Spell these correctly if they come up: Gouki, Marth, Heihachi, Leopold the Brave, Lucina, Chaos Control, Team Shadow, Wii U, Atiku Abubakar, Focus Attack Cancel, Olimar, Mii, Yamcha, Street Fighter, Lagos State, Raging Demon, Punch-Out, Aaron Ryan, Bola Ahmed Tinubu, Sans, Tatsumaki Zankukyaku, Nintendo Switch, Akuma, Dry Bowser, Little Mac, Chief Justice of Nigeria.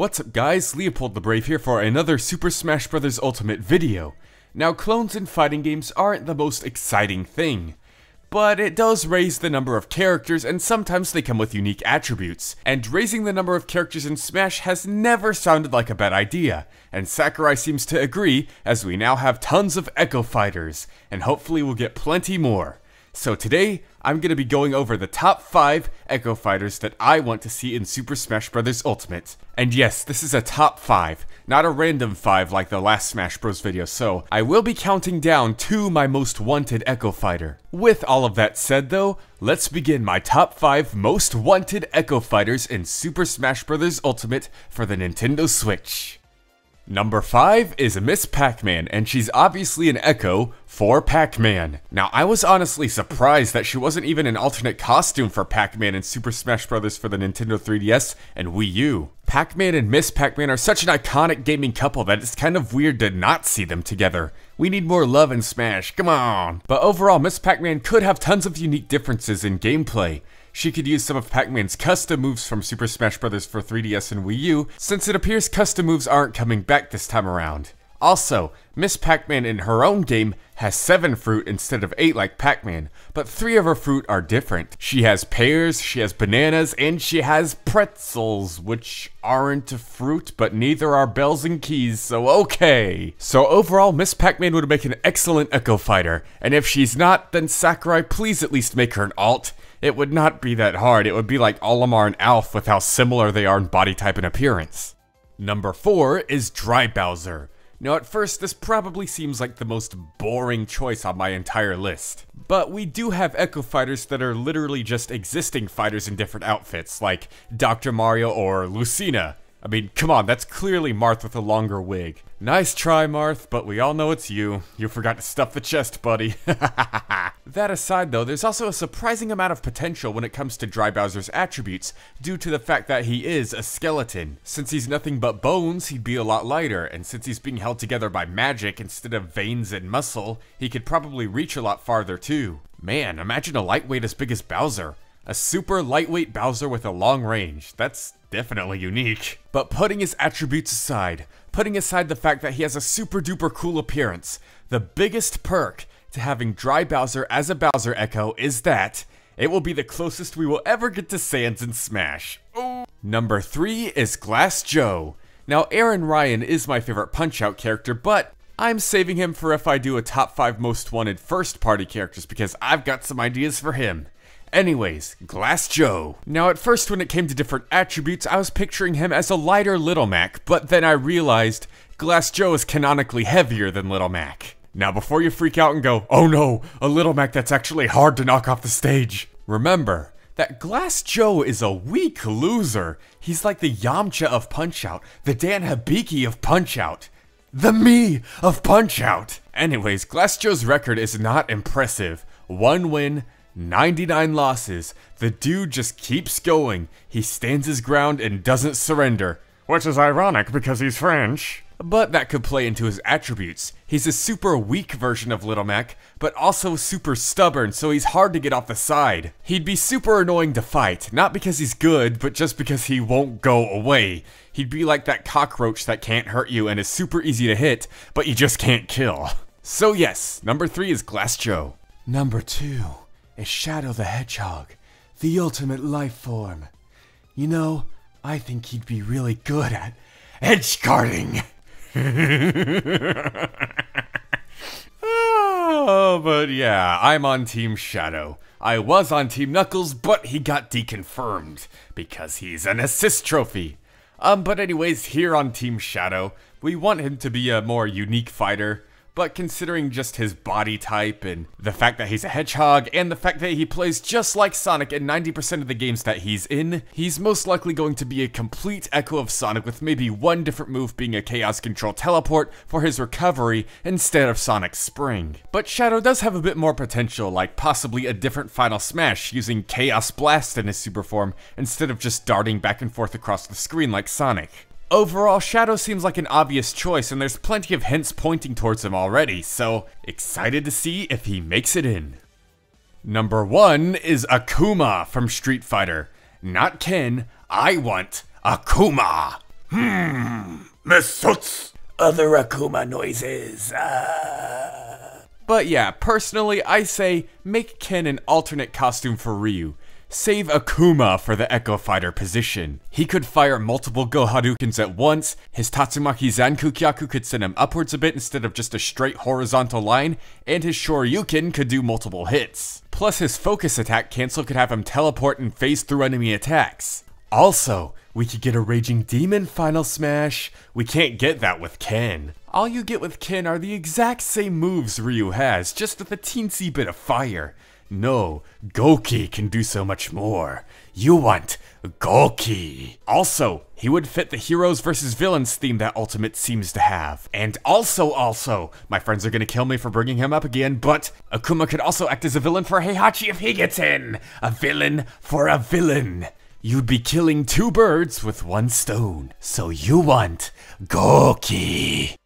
What's up guys, Leopold the Brave here for another Super Smash Bros. Ultimate video. Now clones in fighting games aren't the most exciting thing, but it does raise the number of characters and sometimes they come with unique attributes, and raising the number of characters in Smash has never sounded like a bad idea, and Sakurai seems to agree as we now have tons of Echo Fighters, and hopefully we'll get plenty more. So today, I'm going to be going over the top 5 Echo Fighters that I want to see in Super Smash Bros. Ultimate. And yes, this is a top 5, not a random 5 like the last Smash Bros. video, so I will be counting down to my most wanted Echo Fighter. With all of that said though, let's begin my top 5 most wanted Echo Fighters in Super Smash Bros. Ultimate for the Nintendo Switch. Number 5 is Ms. Pac-Man, and she's obviously an Echo for Pac-Man. Now, I was honestly surprised that she wasn't even an alternate costume for Pac-Man in Super Smash Bros. For the Nintendo 3DS and Wii U. Pac-Man and Ms. Pac-Man are such an iconic gaming couple that it's kind of weird to not see them together. We need more love in Smash, come on! But overall, Ms. Pac-Man could have tons of unique differences in gameplay. She could use some of Pac-Man's custom moves from Super Smash Bros. For 3DS and Wii U, since it appears custom moves aren't coming back this time around. Also, Ms. Pac-Man in her own game has 7 fruit instead of 8 like Pac-Man, but 3 of her fruit are different. She has pears, she has bananas, and she has pretzels, which aren't a fruit, but neither are bells and keys, so okay. So overall, Ms. Pac-Man would make an excellent Echo Fighter, and if she's not, then Sakurai, please at least make her an alt. It would not be that hard, it would be like Olimar and Alf with how similar they are in body type and appearance. Number 4 is Dry Bowser. Now at first this probably seems like the most boring choice on my entire list, but we do have Echo Fighters that are literally just existing fighters in different outfits, like Dr. Mario or Lucina. I mean, come on, that's clearly Marth with a longer wig. Nice try, Marth, but we all know it's you. You forgot to stuff the chest, buddy. That aside, though, there's also a surprising amount of potential when it comes to Dry Bowser's attributes, due to the fact that he is a skeleton. Since he's nothing but bones, he'd be a lot lighter, and since he's being held together by magic instead of veins and muscle, he could probably reach a lot farther, too. Man, imagine a lightweight as big as Bowser. A super lightweight Bowser with a long range. That's definitely unique. But putting his attributes aside, putting aside the fact that he has a super duper cool appearance, the biggest perk to having Dry Bowser as a Bowser Echo is that it will be the closest we will ever get to Sans in Smash. Ooh. Number 3 is Glass Joe. Now Aaron Ryan is my favorite Punch-Out character, but I'm saving him for if I do a top 5 most wanted first party characters because I've got some ideas for him. Anyways, Glass Joe. Now at first when it came to different attributes, I was picturing him as a lighter Little Mac, but then I realized Glass Joe is canonically heavier than Little Mac. Now before you freak out and go, oh no, a Little Mac that's actually hard to knock off the stage, remember that Glass Joe is a weak loser. He's like the Yamcha of Punch-Out, the Dan Hibiki of Punch-Out, the Mii of Punch-Out. Anyways, Glass Joe's record is not impressive. 1 win, 99 losses. The dude just keeps going. He stands his ground and doesn't surrender, which is ironic because he's French. But that could play into his attributes. He's a super weak version of Little Mac, but also super stubborn, so he's hard to get off the side. He'd be super annoying to fight, not because he's good, but just because he won't go away. He'd be like that cockroach that can't hurt you and is super easy to hit, but you just can't kill. So yes, number 3 is Glass Joe. Number 2. Is Shadow the Hedgehog, the ultimate life form. You know, I think he'd be really good at edge guarding. Oh, but yeah, I'm on Team Shadow. I was on Team Knuckles, but he got deconfirmed because he's an assist trophy. But anyways, here on Team Shadow, we want him to be a more unique fighter. But considering just his body type and the fact that he's a hedgehog and the fact that he plays just like Sonic in 90% of the games that he's in, he's most likely going to be a complete echo of Sonic with maybe one different move being a Chaos Control teleport for his recovery instead of Sonic's spring. But Shadow does have a bit more potential, like possibly a different Final Smash using Chaos Blast in his super form instead of just darting back and forth across the screen like Sonic. Overall, Shadow seems like an obvious choice, and there's plenty of hints pointing towards him already, so excited to see if he makes it in. Number 1 is Akuma from Street Fighter. Not Ken, I want Akuma! Masuts. Other Akuma noises. But yeah, personally, I say make Ken an alternate costume for Ryu. Save Akuma for the Echo Fighter position. He could fire multiple Go Hadoukens at once, his Tatsumaki Zankukyaku could send him upwards a bit instead of just a straight horizontal line, and his Shoryuken could do multiple hits. Plus his focus attack cancel could have him teleport and phase through enemy attacks. Also, we could get a Raging Demon Final Smash. We can't get that with Ken. All you get with Ken are the exact same moves Ryu has, just with a teensy bit of fire. No, Gouki can do so much more. You want Gouki. Also, he would fit the heroes versus villains theme that Ultimate seems to have. And also, my friends are gonna kill me for bringing him up again, but Akuma could also act as a villain for Heihachi if he gets in. A villain for a villain. You'd be killing two birds with one stone. So you want Gouki.